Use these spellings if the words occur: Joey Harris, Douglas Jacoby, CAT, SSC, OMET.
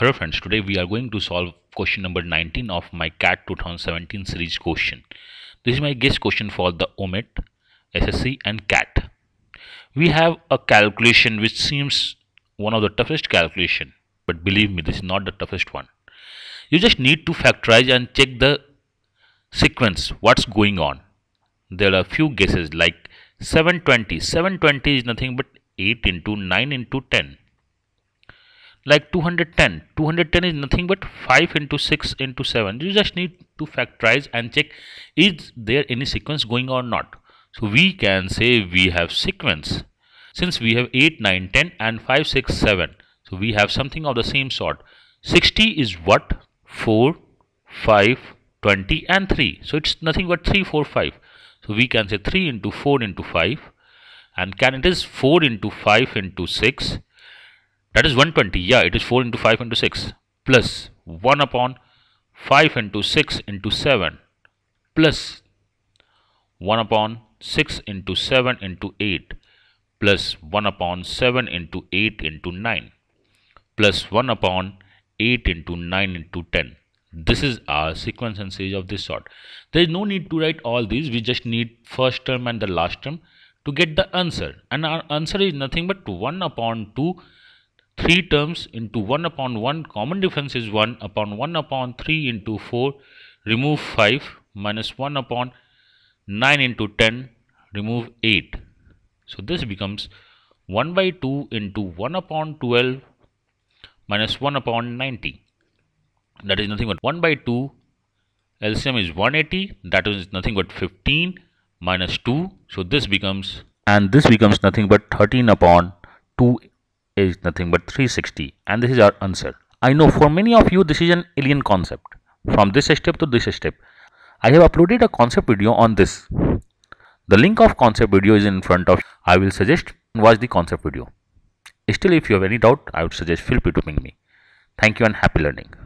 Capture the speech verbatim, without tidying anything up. Hello friends, today we are going to solve question number nineteen of my C A T twenty seventeen series question. This is my guess question for the O M E T, S S C and C A T. We have a calculation which seems one of the toughest calculation, but believe me, this is not the toughest one. You just need to factorize and check the sequence, what's going on. There are a few guesses like seven twenty. seven twenty is nothing but eight into nine into ten. Like two hundred ten. two hundred ten is nothing but five into six into seven. You just need to factorize and check is there any sequence going on or not. So we can say we have sequence. Since we have eight, nine, ten and five, six, seven. So we have something of the same sort. sixty is what? four, five, twenty and three. So it's nothing but three, four, five. So we can say three into four into five. And can it is four into five into six. That is one hundred twenty. Yeah, it is four into five into six plus one upon five into six into seven plus one upon six into seven into eight plus one upon seven into eight into nine plus one upon eight into nine into ten. This is our sequence and series of this sort. There is no need to write all these. We just need first term and the last term to get the answer. And our answer is nothing but one upon two. three terms into one upon one, common difference is one upon one upon three into four, remove five, minus one upon nine into ten, remove eight. So this becomes one by two into one upon twelve, minus one upon ninety. That is nothing but one by two, L C M is one hundred eighty, that is nothing but fifteen, minus two. So this becomes, and this becomes nothing but thirteen upon two is nothing but three hundred sixty, and this is our answer. I know for many of you this is an alien concept. From this step to this step, I have uploaded a concept video on this. The link of concept video is in front of you. I will suggest watch the concept video. Still, if you have any doubt, I would suggest feel free to ping me. Thank you and happy learning.